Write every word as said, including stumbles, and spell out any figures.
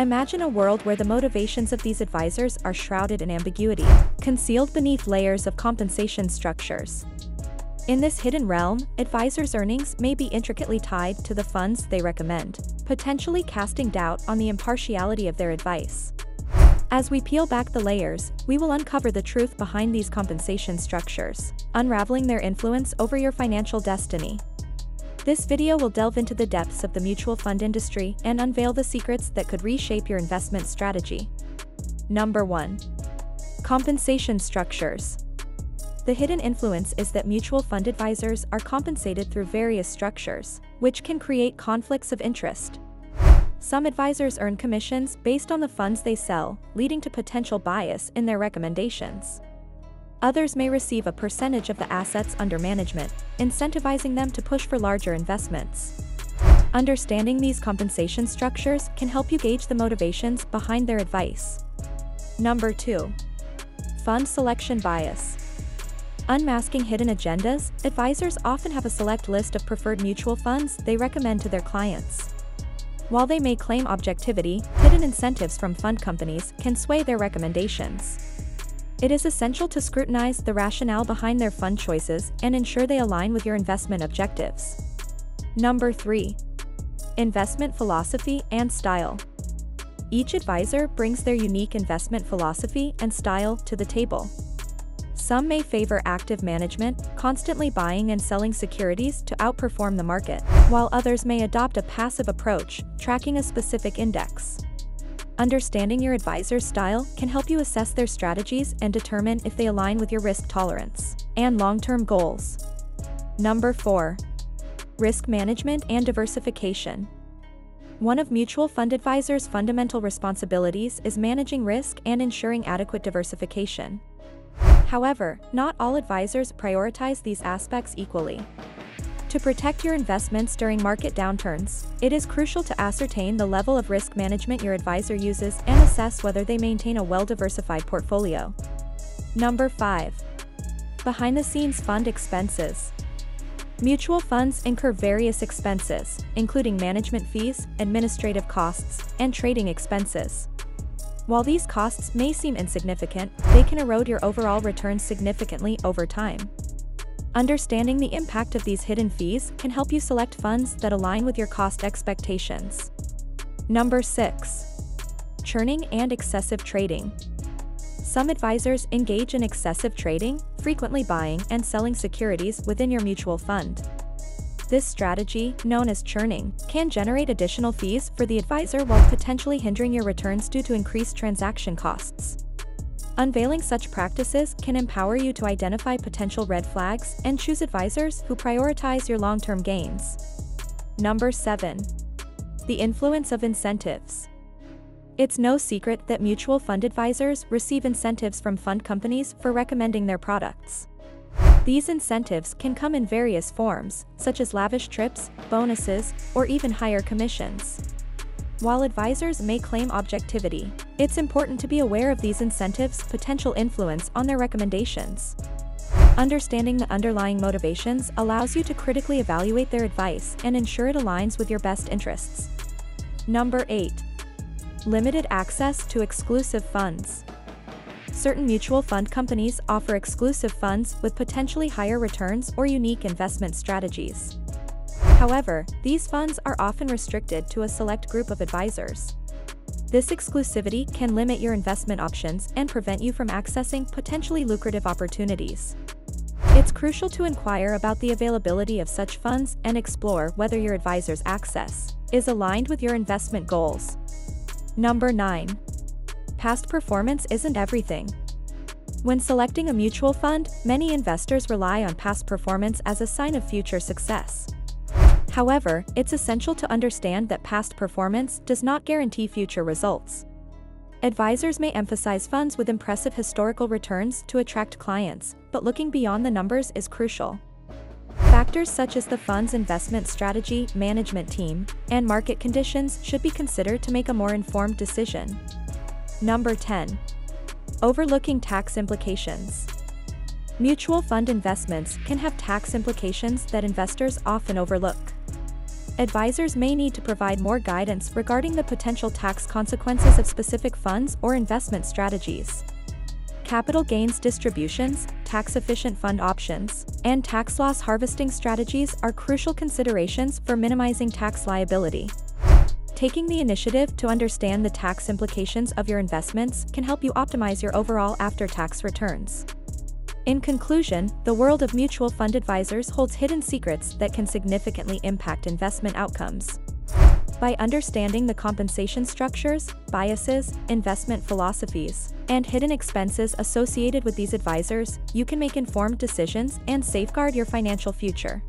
Imagine a world where the motivations of these advisors are shrouded in ambiguity, concealed beneath layers of compensation structures. In this hidden realm, advisors' earnings may be intricately tied to the funds they recommend, potentially casting doubt on the impartiality of their advice. As we peel back the layers, we will uncover the truth behind these compensation structures, unraveling their influence over your financial destiny. This video will delve into the depths of the mutual fund industry and unveil the secrets that could reshape your investment strategy. Number one. Compensation structures. The hidden influence is that mutual fund advisors are compensated through various structures, which can create conflicts of interest. Some advisors earn commissions based on the funds they sell, leading to potential bias in their recommendations. Others may receive a percentage of the assets under management, incentivizing them to push for larger investments. Understanding these compensation structures can help you gauge the motivations behind their advice. Number two. Fund selection bias. Unmasking hidden agendas, advisors often have a select list of preferred mutual funds they recommend to their clients. While they may claim objectivity, hidden incentives from fund companies can sway their recommendations. It is essential to scrutinize the rationale behind their fund choices and ensure they align with your investment objectives. Number three. Investment philosophy and style. Each advisor brings their unique investment philosophy and style to the table. Some may favor active management, constantly buying and selling securities to outperform the market, while others may adopt a passive approach, tracking a specific index. Understanding your advisor's style can help you assess their strategies and determine if they align with your risk tolerance and long-term goals. Number four. Risk management and diversification. One of mutual fund advisors' fundamental responsibilities is managing risk and ensuring adequate diversification. However, not all advisors prioritize these aspects equally. To protect your investments during market downturns, it is crucial to ascertain the level of risk management your advisor uses and assess whether they maintain a well-diversified portfolio. Number five. Behind-the-scenes fund expenses. Mutual funds incur various expenses, including management fees, administrative costs, and trading expenses. While these costs may seem insignificant, they can erode your overall returns significantly over time. Understanding the impact of these hidden fees can help you select funds that align with your cost expectations. Number six. Churning and excessive trading. Some advisors engage in excessive trading, frequently buying and selling securities within your mutual fund. This strategy, known as churning, can generate additional fees for the advisor while potentially hindering your returns due to increased transaction costs. Unveiling such practices can empower you to identify potential red flags and choose advisors who prioritize your long-term gains. Number seven. The influence of incentives. It's no secret that mutual fund advisors receive incentives from fund companies for recommending their products. These incentives can come in various forms, such as lavish trips, bonuses, or even higher commissions. While advisors may claim objectivity, it's important to be aware of these incentives' potential influence on their recommendations. Understanding the underlying motivations allows you to critically evaluate their advice and ensure it aligns with your best interests. Number eight. Limited access to exclusive funds. Certain mutual fund companies offer exclusive funds with potentially higher returns or unique investment strategies. However, these funds are often restricted to a select group of advisors. This exclusivity can limit your investment options and prevent you from accessing potentially lucrative opportunities. It's crucial to inquire about the availability of such funds and explore whether your advisor's access is aligned with your investment goals. Number nine. Past performance isn't everything. When selecting a mutual fund, many investors rely on past performance as a sign of future success. However, it's essential to understand that past performance does not guarantee future results. Advisors may emphasize funds with impressive historical returns to attract clients, but looking beyond the numbers is crucial. Factors such as the fund's investment strategy, management team, and market conditions should be considered to make a more informed decision. Number ten. Overlooking tax implications. Mutual fund investments can have tax implications that investors often overlook. advisors may need to provide more guidance regarding the potential tax consequences of specific funds or investment strategies. Capital gains distributions, tax-efficient fund options, and tax loss harvesting strategies are crucial considerations for minimizing tax liability. Taking the initiative to understand the tax implications of your investments can help you optimize your overall after-tax returns. In conclusion, the world of mutual fund advisors holds hidden secrets that can significantly impact investment outcomes. By understanding the compensation structures, biases, investment philosophies, and hidden expenses associated with these advisors, you can make informed decisions and safeguard your financial future.